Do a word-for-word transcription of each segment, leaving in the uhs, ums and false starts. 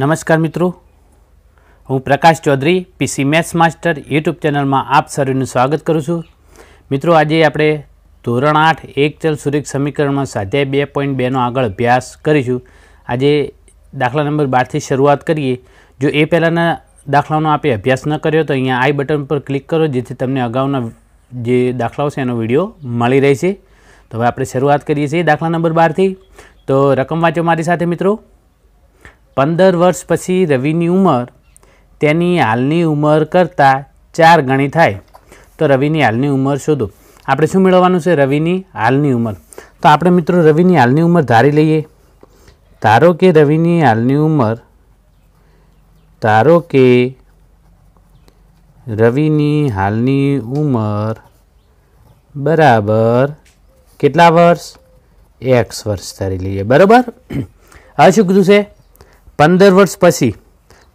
નમસ્કાર મિત્રો, હું Prakash Chaudhary PC maths master YouTube ચેનલમાં આપ સર્વેનું સ્વાગત કરું છું। મિત્રો, આજે આપણે ધોરણ આઠ એક ચલ સુરેખ સમીકરણમાં સ્વાધ્યાય બે પોઈન્ટ બેનો આગળ અભ્યાસ કરીશું। આજે દાખલા નંબર બારથી શરૂઆત કરીએ। જો એ પહેલાંના દાખલાનો આપણે અભ્યાસ ન કર્યો તો અહીંયા આઈ બટન પર ક્લિક કરો, જેથી તમને અગાઉના જે દાખલાઓ છે એનો વિડીયો મળી રહેશે। તો હવે આપણે શરૂઆત કરીએ છીએ દાખલા નંબર બારથી। તો રકમ વાંચો મારી સાથે મિત્રો। पंदर वर्ष पछी रविनी उमर तेनी हालनी उमर करता चार गणी थाय, तो रविनी हालनी उमर शोधो। आपणे शुं मेळववानुं छे? रविनी हालनी उमर। तो आपणे मित्रों रविनी हालनी उमर धारी लईए। धारो के रविनी हालनी उमर धारो के रविनी हालनी उमर बराबर केटला वर्ष? एक्स वर्ष धारी लईए, बराबर। हवे शुं कीधुं छे? पंदर वर्ष पछी।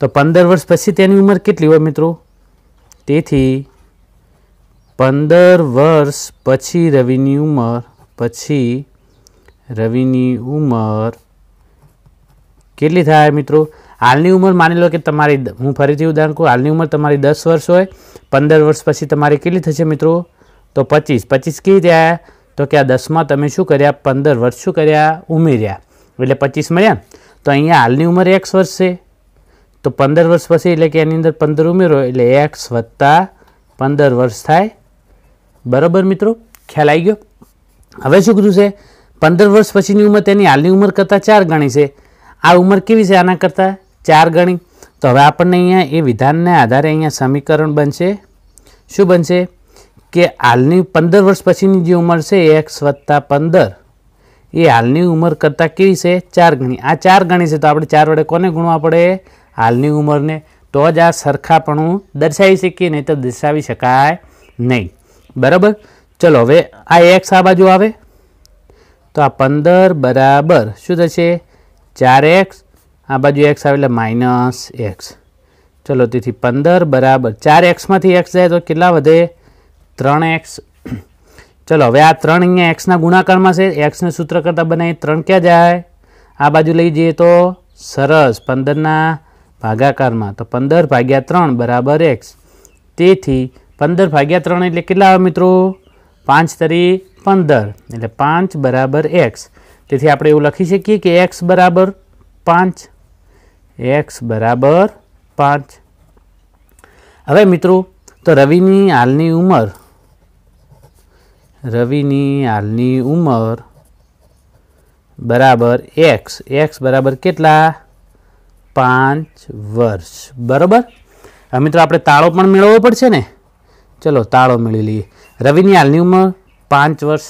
तो पंदर वर्ष पछी तेनी उमर केटली होय मित्रों? तेथी पंदर वर्ष पछी रविनी उमर पछी रविनी उमर केटली थाय मित्रों? हालनी उमर मानी लो कि तमारी, हूँ फरीथी उदाहरण कहूँ, हालनी उमर तमारी दस वर्ष होय, पंदर वर्ष पछी तमारी केटली थशे मित्रों? तो पच्चीस। पच्चीस केवी थया? तो कि आ दस मां तमे शुं कर्या? पंदर वर्ष शुं कर्या? उमेर्या, एटले पच्चीस मळ्या। तो अहींया हालनी उमर एक्स वर्ष छे, तो पंदर वर्ष पछी एटले के एनी अंदर पंदर उमेरो एटले एक्स वत्ता पंदर वर्ष थाय, बराबर। मित्रों ख्याल आई गयो? हवे शुं कीधुं छे? पंदर वर्ष पछीनी उमर तेनी हालनी उमर करता चार गणी छे। आ उमर केवी छे? आना करता चार गणी। तो हवे आपणने अहींया ए विधानने आधारे अहींया समीकरण बनशे। शुं बनशे? के हालनी पंदर वर्ष पछीनी जे उमर छे एक्स वत्ता पंदर ये हालनी उमर करता केवी छे? चार गणी। आ चार गणी छे तो आपणे चार वडे कोने गुणवा पड़े? हालनी उमर ने। तो ज आ सरखापणुं दर्शावी शकीए, नहीं तो दर्शावी शकाय नहीं, बराबर। चलो हवे आ एक्स आ बाजू आवे तो आ पंदर बराबर शुं थशे? चार एक्स। आ बाजू एक्स आवे एटले माइनस एक्स। चलो तेथी पंदर बराबर चार एक्स मांथी एक्स जाए तो केटला वधे? त्रण एक्स। चलो हवे आ त्रण अहींया एक्सना गुणाकारमां छे, एक्सने सूत्र करता बनावी त्रण क्या जाए? आ बाजू लई जईए तो सरस पंदरना भागाकारमां, तो पंदर भाग्या त्रण बराबर एक्स। तेथी पंदर भाग्या त्रण एटले केटला आवे मित्रों? पांच तरी पंदर एटले पांच बराबर एक्स। तेथी आपणे एवुं लखी शकीए के एक्स बराबर पांच। एक्स बराबर पांच। हवे मित्रों तो रविनी हालनी उमर रविनी हालनी उमर बराबर एक्स। एक्स बराबर केटला? पांच वर्ष, बराबर। हवे मित्रों आपणे ताळो पण मेळवવો पड़शे ने। चलो ताळो मेळवी लईए। रविनी हालनी उमर पांच वर्ष।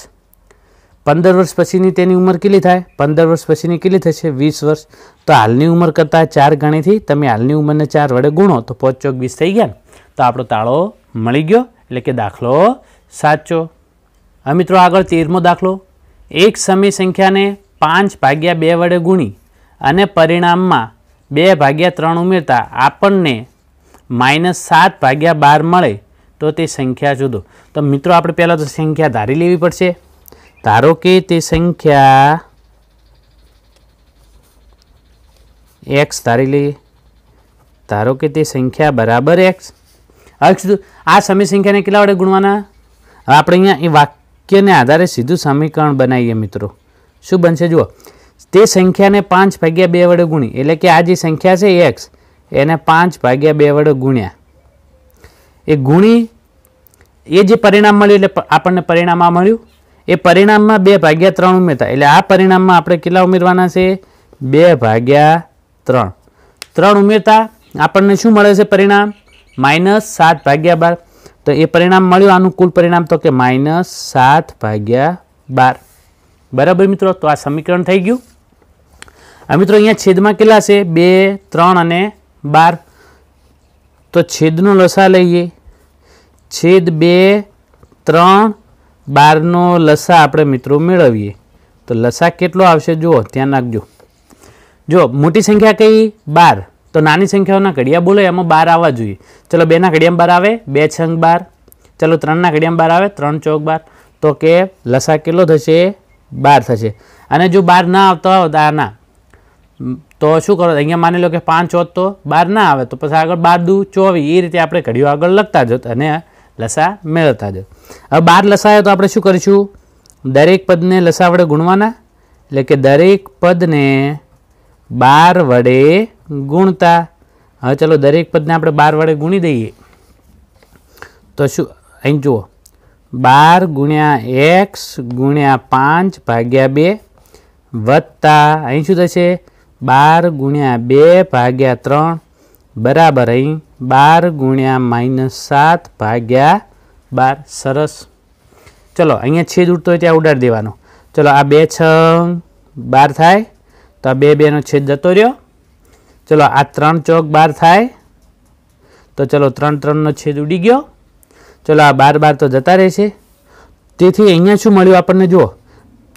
पंदर वर्ष पछीनी तेनी उमर केटली थाय? पंदर वर्ष पछीनी केटली थशे? वीस वर्ष। तो हालनी उमर करता चार गणीथी तमे हालनी उमरने चार वडे गुणो तो पांच चौक वीस थई गया। तो आपणो ताळो मळी गयो, एटले के दाखलो साचो। हवे मित्रों आगळ तेरमो दाखलो। एक समी संख्या ने पांच भाग्या बे वडे गुणी अने परिणाम में बे भाग्या त्रण उमेरता आपणने माइनस सात भाग्या बार मळे, तो ते संख्या शोधो। तो मित्रों आपणे पहला तो संख्या धारी लेवी पड़शे। धारो के ते संख्या एक्स धारी लईए। धारो के ते संख्या बराबर एक्स। आ समी संख्या ने केटला वडे गुणवाना? हवे आपणे अहींया ए वाक्य ने आधारे सीधू समीकरण बनाईए मित्रों। शुं बनशे? जुओ, ते संख्या ने पांच भाग्या बे वडे गुणी एटले के आ जे संख्या छे एक्स एने पांच भाग्या बे वडे गुण्या, ए गुणी ए जे परिणाम मळ्युं एटले आपणने परिणाम आ मळ्युं। ए परिणाम में बे भाग्या त्रण उमेरता एटले आ परिणाम में आपणे केटला उमेरवाना छे? बे भाग्या त्रण। त्रण उमेरता आपणने शुं मळे छे परिणाम? माइनस सात भाग्या बार। तो ये परिणाम मळ्युं, आनुं कुल परिणाम तो के माइनस सात भाग्या बार, बराबर। मित्रों तो आ समीकरण थई गयुं। हवे मित्रों अहींया छेदमां केटला छे? बे, त्रण अने बार। तो छेदनो लसा लईए। छेद बे त्रण बारनो लसा आपणे मित्रों मेळवीए। तो लसा केटलो आवशे जुओ, त्यां नाखजो। जो मोटी संख्या कई? बार। तो नानी संख्याओना घडिया बोले एमां बार आवा जोईए। चलो बे ना घडियामां बार आवे? बे छंग बार। चलो त्रण ना घडियामां बार आवे? त्रण चौक बार। तो के लसा केटलो थशे? बार थशे। अने जो बार ना आवतो होता ना तो शू करो अँ मान लो कि पांच होत तो बार ना आए तो पछी आगळ बार दू चोवीस ए रीते आपणे घड़ियों आगळ लगता जोत अने लसा मेळवता जोत। हवे बार लसा आव्यो तो आपणे शू करीशुं, दरेक पदने लसा वडे गुणवाना एटले के दरेक पदने बार वडे गुणता। हवे चलो दरेक पदने आपणे बार वडे गुणी दईए तो शू अहीं जुओ बार गुण्या एक्स गुण्या पांच भाग्या बे वत्ता अहीं शू थशे बार गुण्या बे भाग्या त्रण बराबर अहीं बार गुण्या माइनस सात भाग्या बार। सरस चलो अहीं छेद उड़तो त्यां उड़ाड़ी देवानो। चलो आ बे छ बार थाय तो आ बे बेनो छेद जतो रह्यो। चलो आ त्रण चौक बार थाय तो चलो त्रण त्रणनो छेद उड़ी गयो। चलो आ बार बार तो जता रहेशे तेथी अहींया शुं मळ्युं आपणने जुओ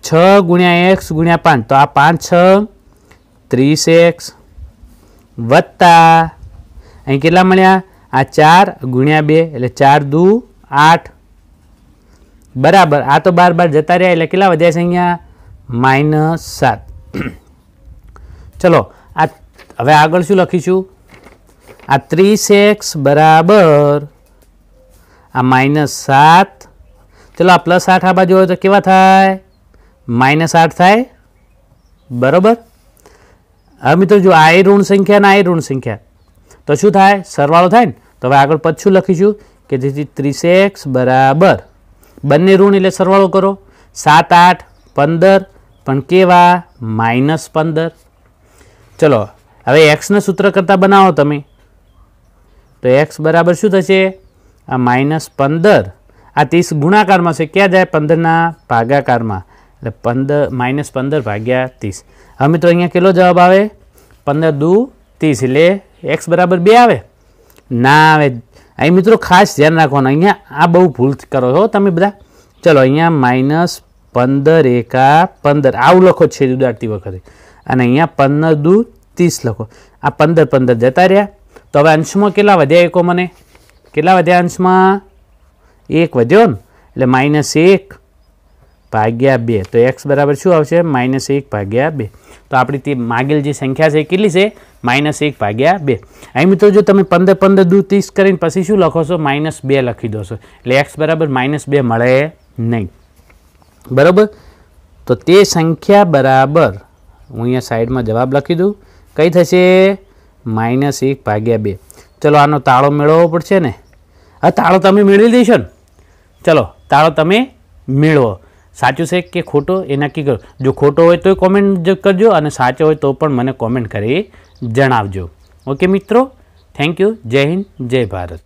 छ गुण्या एक्स गुण्या पांच तो आ पांच छ तीस एक्स वत्ता अहीं केटला मळ्या आ चार गुण्या बे एटले चार दू आठ बराबर आ तो बार बार जता रह्या एटले केटला वध्या छे अहींया माइनस सात। चलो आ हवे आगळ शुं लखीशुं आ तीस एक्स बराबर आ माइनस सात। चलो आ प्लस आठ आ बाजू होय तो केवा थाय माइनस आठ थाय बराबर। हवे मित्रो जो आ ऋण संख्या ने आ ऋण संख्या तो शुं थाय सरवाळो थाय ने तो हवे आगळ पद शुं लखीशुं के जेथी तीस एक्स बराबर बंने ऋण एटले सरवाळो करो सात आठ पंदर पण केवा माइनस पंदर। चलो हवे एक्स ने सूत्र करता बनावो तमे तो एक्स बराबर शुं थशे आ माइनस पंदर आ तीस गुणाकार में से क्या जाए पंदर ना भागाकार में एटले पंदर माइनस पंदर भाग्या तीस। हवे मित्रो अहींया केटलो जवाब आवे पंदर दू तीस एटले एक्स बराबर बे आवे ना आवे। अहीं मित्रों खास ध्यान राखवानुं अहींया आ बहु भूल करो छो तमे बधा। चलो अहींया माइनस पंदर एका पंदर आवुं लखो छेद उडाड़ती वखते अने अहींया पंदर दू तीस लखो आ पंदर पंदर जता रह्या तो हवे अंशमां केटला वध्या एको मने केटला वध्या अंशमां एक वध्यो ने एटले माइनस एक भाग्या बे तो एक्स बराबर शुं आवशे माइनस एक भाग्या बे। तो आपणी ते मागेल जे संख्या छे केटली छे माइनस एक भाग्या बे। अहीं मित्रो जो तमे पंदर पंदर दू तीस करीने पछी शुं लखो छो माइनस बे लखी दो छो एटले एक्स बराबर माइनस बे मळे नहीं बराबर। तो ते संख्या बराबर हूँ अहींया साइडमां जवाब लखी दूँ कई थशे माइनस एक भाग्या बे। चलो आनो ताळो मेळवવો પડશે ને આ તાળો તમે મેળવી દેશો ને। ચલો તાળો તમે મેળવો સાચું છે કે ખોટો એ નક્કી કરો। જો ખોટો હોય તો કોમેન્ટ કરજો અને સાચો હોય તો પણ મને કોમેન્ટ કરી જણાવજો। ઓકે મિત્રો, થેન્ક યુ, જય હિન્દ, જય ભારત।